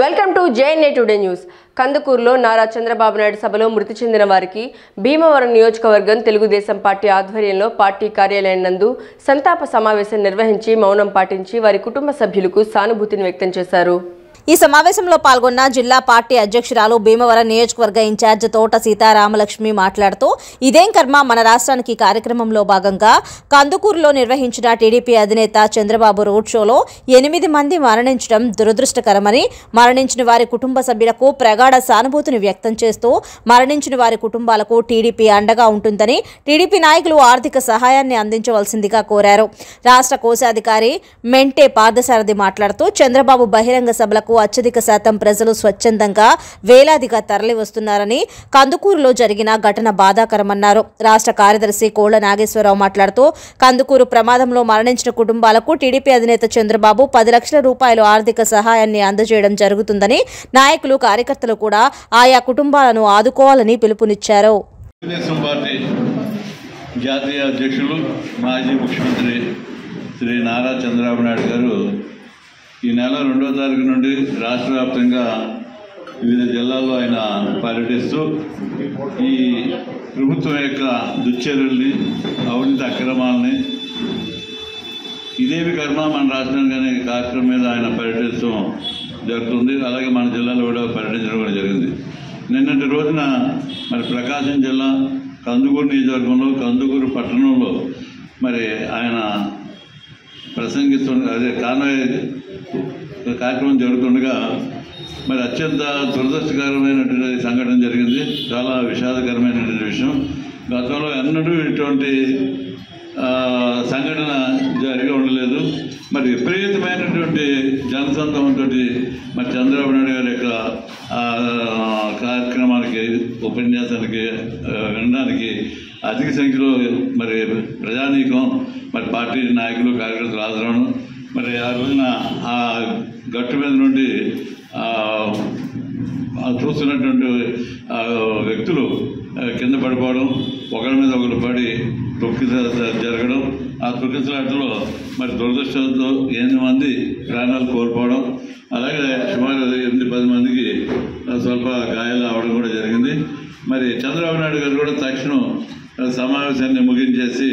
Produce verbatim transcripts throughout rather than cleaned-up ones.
Welcome to JNI today news. కందుకూరులో నారా చంద్రబాబు నాయుడు సభలో మృతి చెందిన వారికి భీమవరం నియోజకవర్గం తెలుగుదేశం పార్టీ ఆధ్వర్యంలో పార్టీ కార్యాలయం నందు సంతాప సమావేశం నిర్వహించి మౌనం పాటించి వారి కుటుంబ సభ్యులకు సానుభూతిని వ్యక్తం చేశారు. ఈ సమావేశంలో పాల్గొన్న జిల్లా పార్టీ అధ్యక్షురాలు భీమవరం నియోజకవర్గ ఇన్ఛార్జ్ తోట సీతారామ లక్ష్మి మాట్లాడుతూ ఇదేం కర్మ మన రాష్ట్రానికి కార్యక్రమంలో భాగంగా కందుకూరులో నిర్వహించిన టీడీపీ అధినేత చంద్రబాబు రోడ్ షోలో ఎనిమిది మంది మరణించడం దురదృష్టకరమని, మరణించిన వారి కుటుంబ సభ్యులకు ప్రగాఢ సానుభూతిని వ్యక్తం చేస్తూ మరణించిన వారి కుటుంబాలకు టీడీపీ అండగా ఉంటుందని టీడీపీ నాయకులు ఆర్థిక సహాయాన్ని అందించవలసిందిగా కోరారు. రాష్ట్ర కోశాధికారి మెంటే పార్థసారథి మాట్లాడుతూ చంద్రబాబు బహిరంగ సభలకు అత్యధిక శాతం ప్రజలు స్వచ్ఛందంగా వేలాదిగా తరలి వస్తున్నారని, కందుకూరులో జరిగిన ఘటన బాధాకరమన్నారు. రాష్ట్ర కార్యదర్శి కోళ్ళ నాగేశ్వరరావు మాట్లాడుతూ కందుకూరు ప్రమాదంలో మరణించిన కుటుంబాలకు టీడీపీ అధినేత చంద్రబాబు పది లక్షల రూపాయలు ఆర్థిక సహాయాన్ని అందజేయడం జరుగుతుందని నాయకులు కార్యకర్తలు కూడా ఆయా కుటుంబాలను ఆదుకోవాలని పిలుపునిచ్చారు. ఈ నెల రెండో తారీఖు నుండి రాష్ట్ర వ్యాప్తంగా వివిధ జిల్లాల్లో ఆయన పర్యటిస్తూ ఈ ప్రభుత్వం యొక్క దుశ్చర్యల్ని, అవినీతి అక్రమాలని, ఇదేవి కర్మ మన రాష్ట్రానికి అనే కార్యక్రమం మీద ఆయన పర్యటించడం జరుగుతుంది. అలాగే మన జిల్లాలో కూడా పర్యటించడం కూడా జరిగింది. నిన్నటి రోజున మరి ప్రకాశం జిల్లా కందుకూరు నియోజకవర్గంలో కందుకూరు పట్టణంలో మరి ఆయన ప్రసంగిస్తున్న అదే కాన్వాయ్ కార్యక్రమం జరుగుతుండగా మరి అత్యంత దురదృష్టకరమైనటువంటి సంఘటన జరిగింది. చాలా విషాదకరమైనటువంటి విషయం. గతంలో ఎన్నడూ ఇటువంటి సంఘటన జరిగి ఉండలేదు. మరి విపరీతమైనటువంటి జనసంతంతో మరి చంద్రబాబు నాయుడు గారి యొక్క కార్యక్రమానికి, ఉపన్యాసానికి వినడానికి అధిక సంఖ్యలో మరి ప్రజానీకం, మరి పార్టీ నాయకులు, కార్యకర్తలు హాజరవడం, మరి ఆ రోజున ఆ గట్టు మీద నుండి చూస్తున్నటువంటి వ్యక్తులు కింద పడిపోవడం, ఒకరి మీద ఒకరు పడి తొక్కి జరగడం, ఆ తొక్కిసలాటలో మరి దురదృష్టంతో ఎనిమిది మంది ప్రాణాలు కోల్పోవడం, అలాగే సుమారు ఎనిమిది పది మందికి స్వల్ప గాయాలు అవడం కూడా జరిగింది. మరి చంద్రబాబు నాయుడు గారు కూడా తక్షణం సమావేశాన్ని ముగించేసి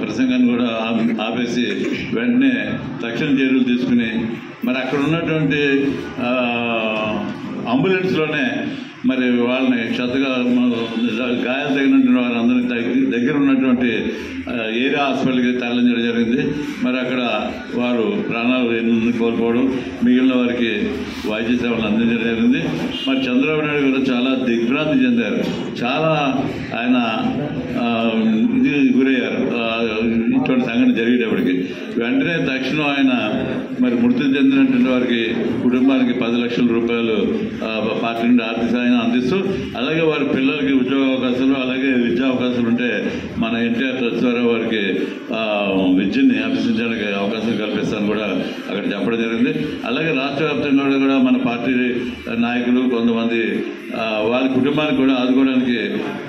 ప్రసంగాన్ని కూడా ఆపేసి వెంటనే తక్షణ చర్యలు తీసుకుని మరి అక్కడ ఉన్నటువంటి అంబులెన్స్లోనే మరి వాళ్ళని శ్రద్ధగా గాయాలు తగినటువంటి వారందరినీ దగ్గర ఉన్నటువంటి ఏరియా హాస్పిటల్కి తరలించడం జరిగింది. మరి అక్కడ వారు ప్రాణాలు ఎన్ని కోల్పోవడం, మిగిలిన వారికి వైద్య సేవలు అందించడం జరిగింది. మరి చంద్రబాబు నాయుడు గారు చాలా దిగ్భ్రాంతి చెందారు, చాలా ఆయన ఇది గురయ్యారు. ఇటువంటి సంఘటన జరిగేటప్పటికి వెంటనే తక్షణం ఆయన మరి మృతి చెందినటువంటి వారికి కుటుంబానికి పది లక్షల రూపాయలు పార్టీ నుండి ఆర్థిక సహాయం అందిస్తూ, అలాగే వారి పిల్లలకి ఉద్యోగ అవకాశాలు, అలాగే విద్యా అవకాశాలు ఉంటే మన ఎన్టీఆర్ ట్రస్ట్ ద్వారా వారికి విద్యని అభ్యసించడానికి అవకాశం కల్పిస్తానని కూడా అక్కడ చెప్పడం జరిగింది. అలాగే రాష్ట్ర వ్యాప్తంగా కూడా మన పార్టీ నాయకులు కొంతమంది వాళ్ళ కుటుంబానికి కూడా ఆదుకోవడానికి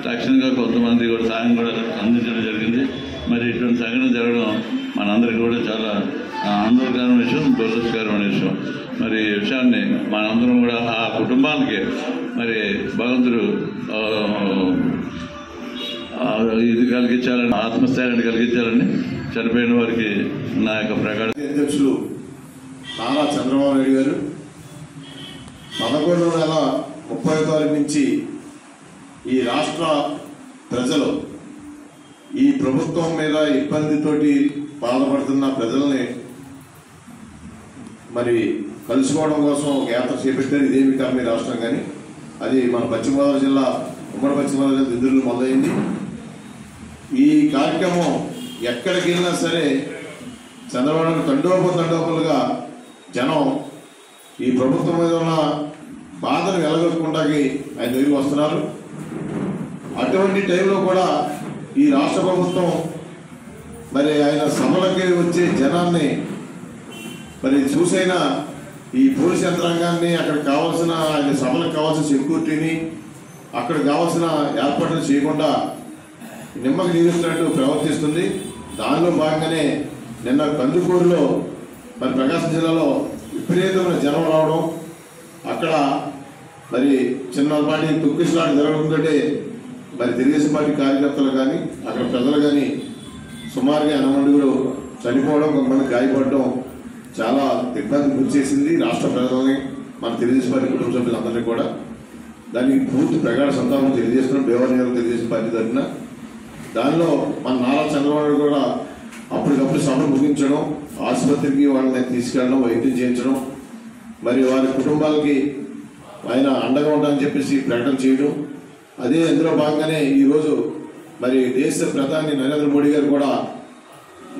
తక్షణంగా కొంతమంది కూడా సాయం కూడా అందించడం జరిగింది. మరి ఇటువంటి సంఘటన జరగడం మనందరికీ కూడా చాలా ఆందోళనకరమైన విషయం, దురదృష్టకరమైన విషయం. మరి ఈ విషయాన్ని మనందరం కూడా ఆ కుటుంబానికి మరి భగవంతుడు ఇది కలిగించాలని, ఆత్మస్థైర్యాన్ని కలిగించాలని చనిపోయిన వారికి నా యొక్క ప్రకార అధ్యక్షులు నారా చంద్రబాబు నాయుడు గారు పదకొండు నెల ముప్పై తారీఖు నుంచి ఈ రాష్ట్ర ప్రజలు ఈ ప్రభుత్వం మీద ఇబ్బందితోటి బాధపడుతున్న ప్రజల్ని మరి కలుసుకోవడం కోసం ఒక యాత్ర చేపట్టారు. ఇదేమి కర్మ రాష్ట్రం కానీ అది మన పశ్చిమ గోదావరి జిల్లా, ఉమ్మడి పశ్చిమ గోదావరి జిల్లా దిందురులో మొదలైంది. ఈ కార్యక్రమం ఎక్కడికి వెళ్ళినా సరే చంద్రబాబు నాయుడు తండోపు తండోపులుగా జనం ఈ ప్రభుత్వం మీద ఉన్న బాధను వెలగొట్టుకుండా ఆయన దగ్గరికి వస్తున్నారు. అటువంటి టైంలో కూడా ఈ రాష్ట్ర ప్రభుత్వం మరి ఆయన సభలకి వచ్చే జనాన్ని మరి చూసైనా ఈ పోలీస్ యంత్రాంగాన్ని, అక్కడ కావాల్సిన ఆయన సభలకు కావాల్సిన సెక్యూరిటీని, అక్కడ కావాల్సిన ఏర్పాట్లు చేయకుండా నిమ్మకి నిలుస్తున్నట్టు ప్రవర్తిస్తుంది. దానిలో భాగంగానే నిన్న కందుకూరులో మరి ప్రకాశం జిల్లాలో విపరీతమైన జనం రావడం, అక్కడ మరి చిన్నపాటి తుక్కిసలాట జరుగుతుంటే మరి తెలుగుదేశం పార్టీ కార్యకర్తలు కానీ అక్కడ ప్రజలు కానీ సుమారుగా ఎనమండుగురు చనిపోవడం కొంతమంది గాయపడడం చాలా దిగ్భ్రాంతికి గురి చేసింది రాష్ట్ర ప్రజలని మన తెలుగుదేశం పార్టీ కుటుంబ సభ్యులందరినీ కూడా దానికి పూర్తి ప్రగాఢ సంతాపం తెలియజేస్తున్నాం భీమవరం తెలుగుదేశం పార్టీ తరఫున. దానిలో మన నారా చంద్రబాబు కూడా అప్పటికప్పుడు సభ ముగించడం ఆసుపత్రికి వాళ్ళని తీసుకెళ్ళడం వైద్యం చేయించడం మరి వారి కుటుంబాలకి ఆయన అండగా ఉంటామని చెప్పేసి ప్రకటన చేయడం అదే అందులో భాగంగానే ఈరోజు మరి దేశ ప్రధాని నరేంద్ర మోడీ గారు కూడా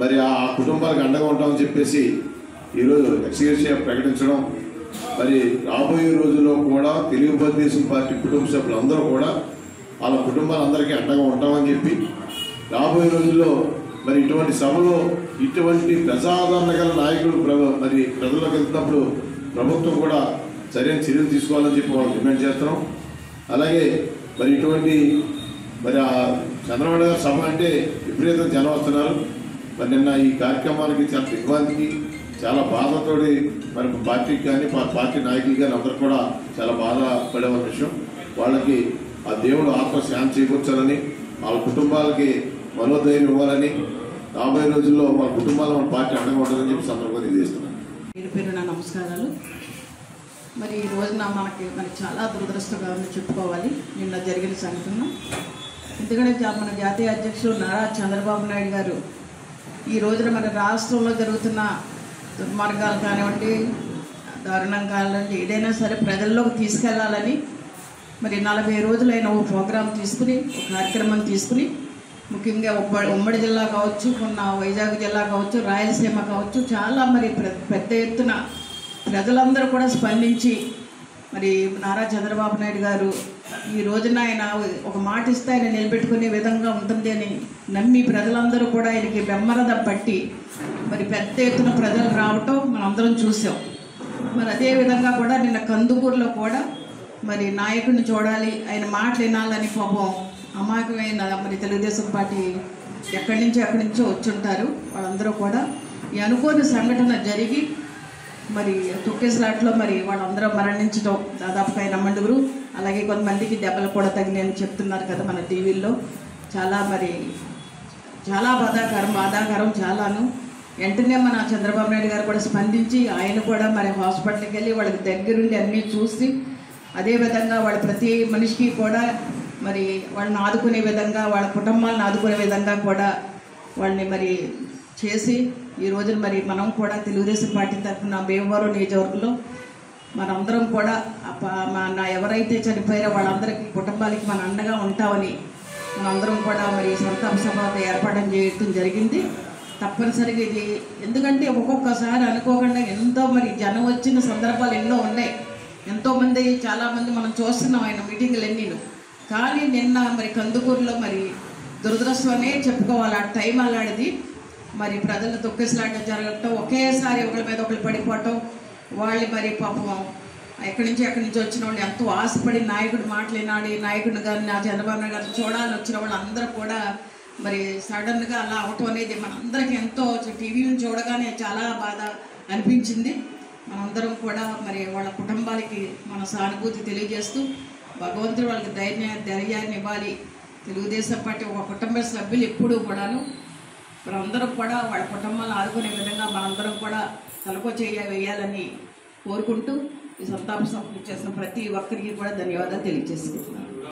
మరి ఆ కుటుంబాలకు అండగా ఉంటామని చెప్పేసి ఈరోజు ఎక్స్క్యూజివ్ ప్రకటించడం మరి రాబోయే రోజుల్లో కూడా తెలుగుదేశం పార్టీ కుటుంబ సభ్యులందరూ కూడా వాళ్ళ కుటుంబాలందరికీ అండగా ఉంటామని చెప్పి రాబోయే రోజుల్లో మరి ఇటువంటి సభలో ఇటువంటి ప్రజాదరణ గల నాయకులు మరి ప్రజలకు వెళ్తున్నప్పుడు ప్రభుత్వం కూడా సరైన చర్యలు తీసుకోవాలని చెప్పి వాళ్ళు డిమాండ్ చేస్తున్నాం. అలాగే మరి ఇటువంటి మరి ఆ చంద్రబాబు గారి సభ అంటే విపరీతం జనం వస్తున్నారు. మరి నిన్న ఈ కార్యక్రమానికి చాలా దిగ్భ్రాంతికి చాలా బాధతో మరి పార్టీకి కానీ పార్టీ నాయకులకి కానీ అందరూ కూడా చాలా బాధపడే విషయం. వాళ్ళకి ఆ దేవుడు ఆత్మ శాంతి చేకూర్చాలని వాళ్ళ కుటుంబాలకి మనోధైర్యం ఇవ్వాలని రాబోయే రోజుల్లో మా కుటుంబాలు మన పార్టీ అండగా ఉంటుందని చెప్పి సందర్భంగా తెలియజేస్తున్నాను. పేరు పేరు నా నమస్కారాలు. మరి ఈ రోజున మనకి మనకి చాలా దురదృష్టకరంగా చెప్పుకోవాలి నిన్న జరిగిన సంఘటన. ఎందుకంటే మన జాతీయ అధ్యక్షుడు నారా చంద్రబాబు నాయుడు గారు ఈ రోజున మన రాష్ట్రంలో జరుగుతున్న దుర్మార్గాలు కానివ్వండి దారుణం కానివ్వండి ఏదైనా సరే ప్రజల్లోకి తీసుకెళ్లాలని మరి నలభై రోజులైన ఓ ప్రోగ్రాం తీసుకుని ఒక కార్యక్రమం తీసుకుని ముఖ్యంగా ఉమ్మడి ఉమ్మడి జిల్లా కావచ్చు మొన్న వైజాగ్ జిల్లా కావచ్చు రాయలసీమ కావచ్చు చాలా మరి పెద్ద ఎత్తున ప్రజలందరూ కూడా స్పందించి మరి నారా చంద్రబాబు నాయుడు గారు ఈ రోజున ఆయన ఒక మాట ఇస్తే ఆయన నిలబెట్టుకునే విధంగా ఉంటుంది అని నమ్మి ప్రజలందరూ కూడా ఆయనకి బెమ్మరద పట్టి మరి పెద్ద ఎత్తున ప్రజలు రావటం మనందరం చూసాం. మరి అదేవిధంగా కూడా నిన్న కందుకూరులో కూడా మరి నాయకుడిని చూడాలి ఆయన మాటలు వినాలని పాపం అమాయకమైన మరి తెలుగుదేశం పార్టీ ఎక్కడి నుంచో ఎక్కడి నుంచో వచ్చుంటారు వాళ్ళందరూ కూడా ఈ అనుకోని సంఘటన జరిగి మరి తొక్కేసలాట్లో మరి వాళ్ళందరూ మరణించడం దాదాపుగా నమ్మండుగురు అలాగే కొంతమందికి దెబ్బలు కూడా తగినాయని చెప్తున్నారు కదా మన టీవీల్లో. చాలా మరి చాలా బాధాకరం బాధాకరం చాలాను. వెంటనే మన చంద్రబాబు నాయుడు గారు కూడా స్పందించి ఆయన కూడా మరి హాస్పిటల్కి వెళ్ళి వాళ్ళకి దగ్గరుండి అన్నీ చూసి అదేవిధంగా వాళ్ళ ప్రతి మనిషికి కూడా మరి వాళ్ళని ఆదుకునే విధంగా వాళ్ళ కుటుంబాలను ఆదుకునే విధంగా కూడా వాళ్ళని మరి చేసి ఈ రోజున మరి మనం కూడా తెలుగుదేశం పార్టీ తరఫున భీమవరం నియోజకవర్గంలో మనందరం కూడా మన ఎవరైతే చనిపోయారో వాళ్ళందరికీ కుటుంబాలకి మన అండగా ఉంటామని మనందరం కూడా మరి సంతాప సభ ఏర్పాటు చేయడం జరిగింది. తప్పనిసరిగా ఇది ఎందుకంటే ఒక్కొక్కసారి అనుకోకుండా ఎంతో మరి జనం వచ్చిన సందర్భాలు ఎన్నో ఉన్నాయి. ఎంతోమంది చాలామంది మనం చూస్తున్నాం ఆయన మీటింగ్లు ఎన్నీను. కానీ నిన్న మరి కందుకూరులో మరి దురదృష్టమనే చెప్పుకోవాలి. ఆ టైం అలాంటిది మరి ప్రజలు తొక్కేసలాట జరగటం ఒకేసారి ఒకరి మీద ఒకరు పడిపోవటం వాళ్ళు మరి పాపం ఎక్కడి నుంచి ఎక్కడి నుంచి వచ్చిన వాళ్ళు ఎంతో ఆశపడి నాయకుడు మాట్లాడినాడు నాయకుడు గారు నా చంద్రబాబు నాయుడు గారు చూడాలని వచ్చిన వాళ్ళు అందరూ కూడా మరి సడన్గా అలా అవటం అనేది మనందరికీ ఎంతో టీవీని చూడగానే చాలా బాధ అనిపించింది. మనందరం కూడా మరి వాళ్ళ కుటుంబాలకి మన సానుభూతి తెలియజేస్తూ భగవంతుడు వాళ్ళకి ధైర్య ధైర్యాన్ని ఇవ్వాలి. తెలుగుదేశం పార్టీ ఒక కుటుంబ సభ్యులు ఎప్పుడూ కూడాను మనందరం కూడా వాళ్ళ కుటుంబాలను ఆదుకునే విధంగా మనందరం కూడా తలకో చేయ వేయాలని కోరుకుంటూ ఈ సంతాప సభకు చేసిన ప్రతి ఒక్కరికి కూడా ధన్యవాదాలు తెలియజేసుకుంటున్నాను.